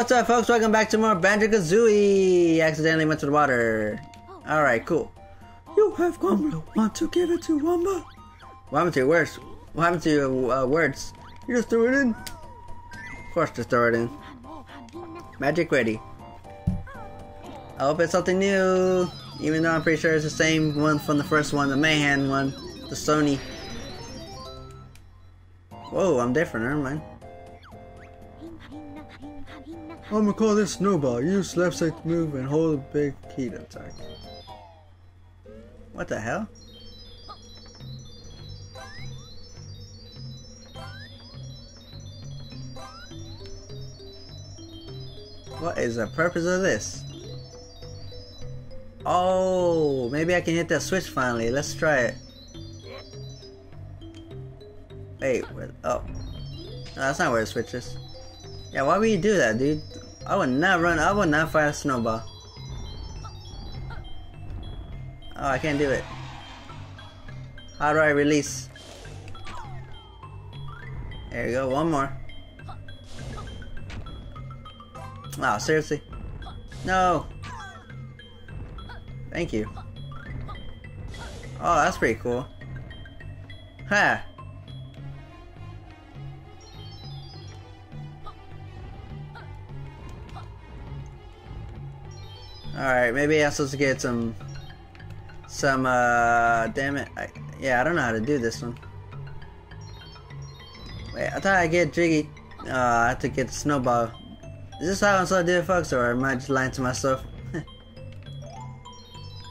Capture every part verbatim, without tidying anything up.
what's up, folks? Welcome back to more Banjo-Kazooie! Accidentally went to the water. Alright, cool. You have Wumba. Want to give it to Wumba? What happened to your words? What happened to your uh, words? You just threw it in? Of course just throw it in. Magic ready. I hope it's something new. Even though I'm pretty sure it's the same one from the first one, the Mayhem one, the Sony. Whoa, I'm different, never mind. I'm gonna call this Snowball. Use left side to move and hold a big key to attack. What the hell? What is the purpose of this? Oh, maybe I can hit that switch finally. Let's try it. Wait, where, oh. No, that's not where the switch is. Yeah, why would you do that, dude? I would not run, I would not fight a snowball. Oh, I can't do it. How do I release? There you go, one more. Wow, oh, seriously? No! Thank you. Oh, that's pretty cool. Ha! Alright, maybe I'm supposed to get some... Some, uh... Damn it. I, yeah, I don't know how to do this one. Wait, I thought I'd get Jiggy. Uh, I have to get the snowball. Is this how I'm supposed to do it, folks? Or am I just lying to myself?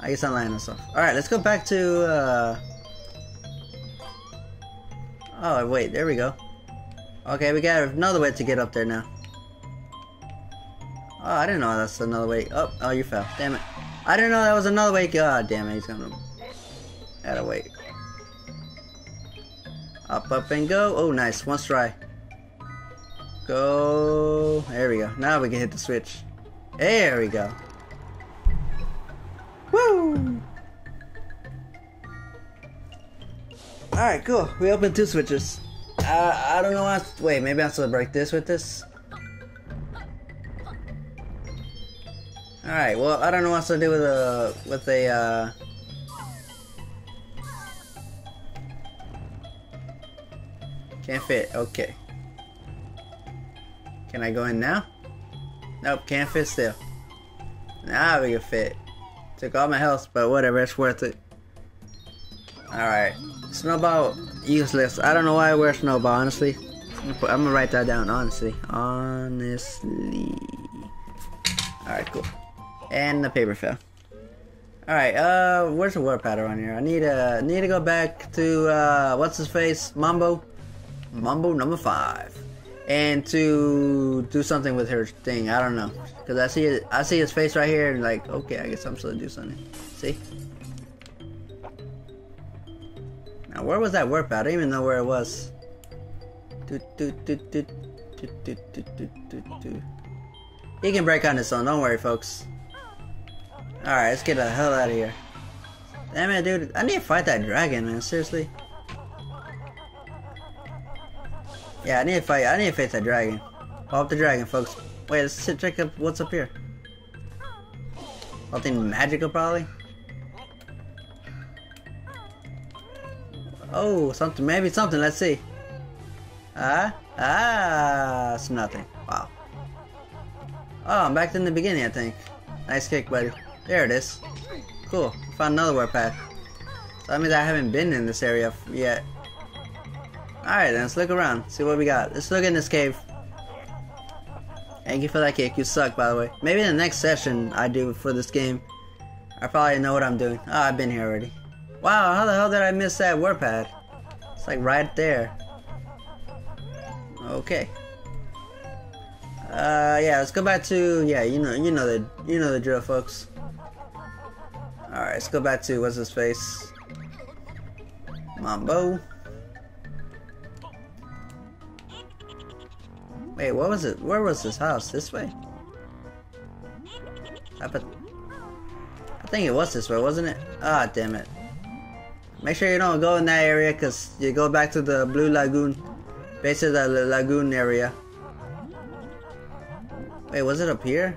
I guess I'm lying to myself. Alright, let's go back to, uh... Oh, wait. There we go. Okay, we got another way to get up there now. Oh, I didn't know that's another way. Oh, oh, you fell. Damn it. I didn't know that was another way. God damn it, he's gonna... Gotta wait. Up, up, and go. Oh, nice. One try. Go. There we go. Now we can hit the switch. There we go. Woo! Alright, cool. We opened two switches. Uh, I don't know why... Wait, maybe I'm supposed to break this with this? Alright, well, I don't know what else to do with a, with a, uh... Can't fit, okay. Can I go in now? Nope, can't fit still. Now we can fit. Took all my health, but whatever, it's worth it. Alright. Snowball, useless. I don't know why I wear snowball, honestly. I'm gonna, put, I'm gonna write that down, honestly. Honestly. Alright, cool. And the paper fell. Alright, uh, where's the war powder on here? I need, uh, need to go back to, uh, what's his face? Mumbo. Mumbo number five. And to do something with her thing. I don't know. Because I see it, I see his face right here and like, okay, I guess I'm supposed to do something. See? Now, where was that war powder? I don't even know where it was. Do, do, do, do, do, do, do, do, do, do. He can break on his own, don't worry, folks. Alright, let's get the hell out of here. Damn it, dude. I need to fight that dragon, man. Seriously. Yeah, I need to fight. I need to face that dragon. Pop up the dragon, folks. Wait, let's check up what's up here. Something magical, probably? Oh, something. Maybe something. Let's see. Ah, ah, it's nothing. Wow. Oh, I'm back in the beginning, I think. Nice kick, buddy. There it is. Cool. Found another warpath. So that means I haven't been in this area yet. Alright then, let's look around. See what we got. Let's look in this cave. Thank you for that kick. You suck, by the way. Maybe in the next session I do for this game, I probably know what I'm doing. Oh, I've been here already. Wow, how the hell did I miss that warpath? It's like right there. Okay. Uh, yeah, let's go back to, yeah, you know, you know the, you know the drill, folks. Alright, let's go back to, what's his face? Mumbo. Wait, what was it? Where was this house? This way? I, put, I think it was this way, wasn't it? Ah, damn it. Make sure you don't go in that area, because you go back to the Blue Lagoon. Basically, the Lagoon area. Wait, was it up here?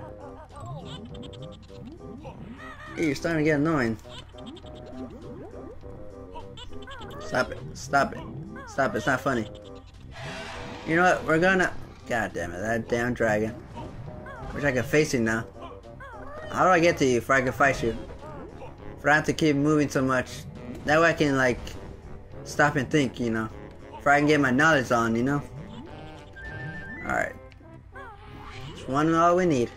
Hey, you're starting to get annoying. Stop it. Stop it. Stop it. It's not funny. You know what? We're gonna... God damn it. That damn dragon. Wish I could face him now. How do I get to you before I can fight you? Before I have to keep moving so much. That way I can, like, stop and think, you know. Before I can get my knowledge on, you know. Alright. Just one and all we need.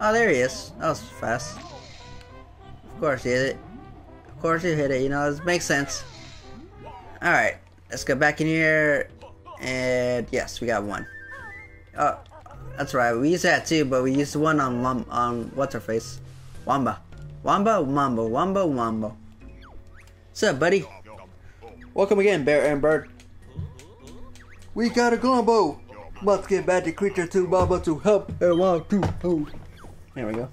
Oh, there he is. That was fast. Of course he hit it. Of course he hit it, you know. This makes sense. Alright. Let's go back in here. And yes, we got one. Oh, that's right. We used that too, but we used one on Wum on what's her face, Wumba, Wumba, Mumbo, Wumba, Wumbo. What's up, buddy? Welcome again, Bear and Bird. We got a Glowbo. Must get back the creature to Mumbo to help and want to hold. There we go.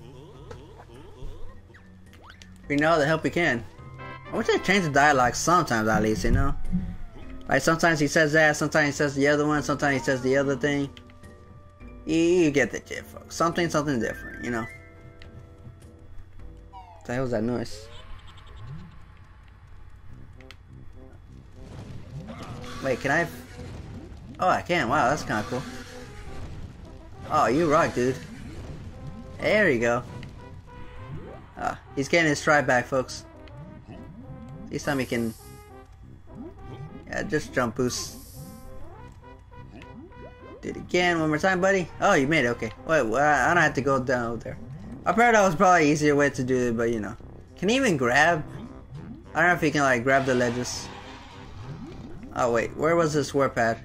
We know the help we can. I wish I changed the dialogue sometimes, at least, you know. Like sometimes he says that, sometimes he says the other one, sometimes he says the other thing. You, you get the gist, folks. Something, something different, you know. What the hell was that noise? Wait, can I? Oh, I can. Wow, that's kind of cool. Oh, you rock, dude. There you go. Ah, he's getting his stride back, folks. This time he can. Yeah, just jump boost. Do it again, one more time, buddy. Oh, you made it, okay. Wait, well, I don't have to go down over there. I heard that was probably easier way to do it, but you know. Can he even grab? I don't know if he can, like, grab the ledges. Oh, wait, where was this warp pad?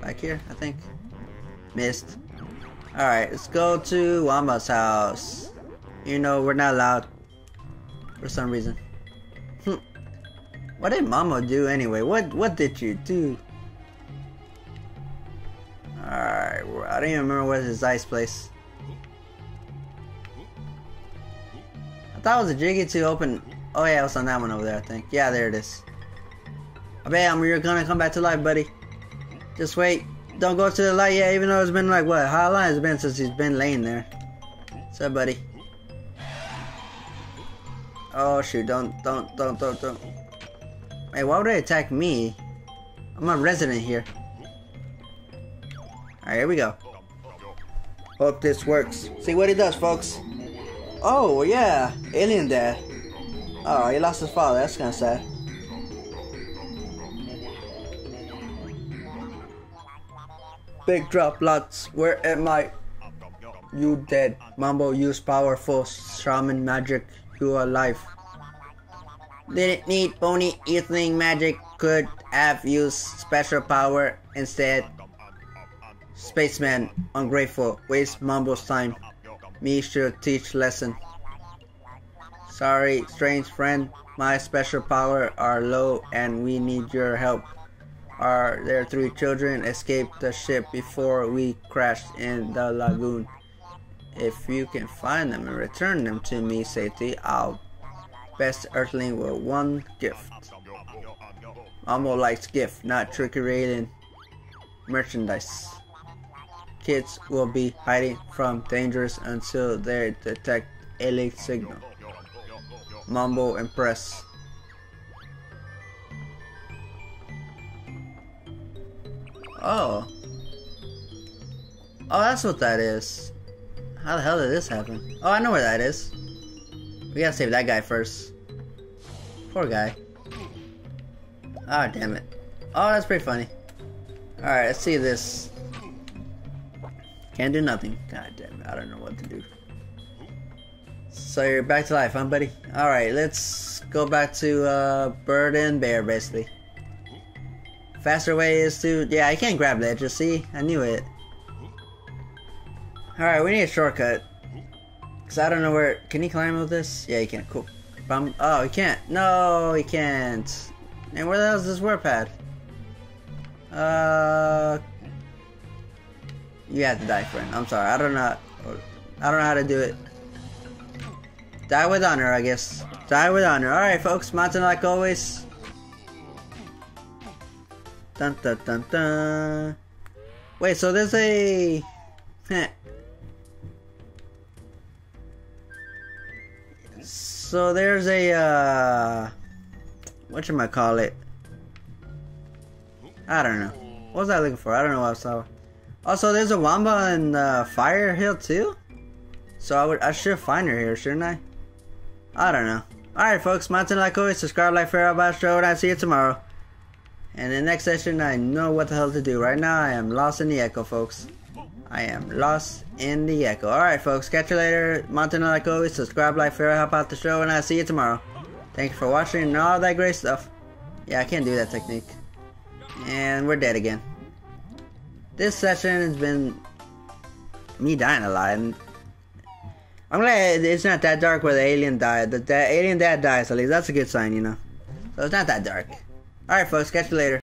Back here, I think. Missed. Alright, let's go to Wamba's house. You know, we're not allowed. For some reason. Hm. What did Mama do anyway? What what did you do? Alright, well, I don't even remember what his ice place. I thought it was a jiggy to open. Oh yeah, it was on that one over there, I think. Yeah, there it is. I bet I'm, you're gonna come back to life, buddy. Just wait. Don't go to the light yet, even though it's been like, what, how long has it been since he's been laying there? What's up, buddy? Oh shoot, don't, don't, don't, don't, don't. Hey, why would they attack me? I'm a resident here. Alright, here we go. Hope this works. See what it does, folks. Oh, yeah. Alien dad. Oh, he lost his father. That's kind of sad. Big drop lots. Where am I? You dead. Mumbo used powerful shaman magic. You are alive. Didn't need pony earthling magic, could have used special power instead. Spaceman, ungrateful, waste Mumbo's time. Me should teach lesson. Sorry, strange friend, my special power are low and we need your help. Are there three children escaped the ship before we crashed in the lagoon? If you can find them and return them to me safely, I'll best earthling with one gift. Mumbo likes gift, not trickery and merchandise. Kids will be hiding from dangers until they detect alien signal. Mumbo impress. Oh. Oh, that's what that is. How the hell did this happen? Oh, I know where that is. We gotta save that guy first. Poor guy. Ah, oh, damn it. Oh, that's pretty funny. Alright, let's see this. Can't do nothing. God damn it, I don't know what to do. So you're back to life, huh, buddy? Alright, let's go back to uh, Bird and Bear, basically. Faster way is to... Yeah, I can't grab that, just see? I knew it. Alright, we need a shortcut. Cause I don't know where. Can he climb with this? Yeah, he can. Cool. Bum. Oh, he can't. No, he can't. And where the hell is this warp pad? Uh, you have to die, friend. I'm sorry. I don't know. I don't know how to do it. Die with honor, I guess. Die with honor. All right, folks. Mountain like always. Dun dun dun dun. Wait. So there's a. So there's a uh, whatchamacallit? I don't know. What was I looking for? I don't know what I saw. Also, there's a Wumba in uh, Fire Hill too. So I would, I should find her here, shouldn't I? I don't know. Alright folks, mountain like always, subscribe, like, favorite, about show, and I'll see you tomorrow. And in the next session, I know what the hell to do. Right now, I am lost in the echo, folks. I am lost in the echo. Alright folks, catch you later. Mountain like always, subscribe, like, favorite, help out the show, and I'll see you tomorrow. Thank you for watching and all that great stuff. Yeah, I can't do that technique. And we're dead again. This session has been me dying a lot. And I'm glad it's not that dark where the alien died. That the alien dad dies, at least that's a good sign, you know. So it's not that dark. Alright folks, catch you later.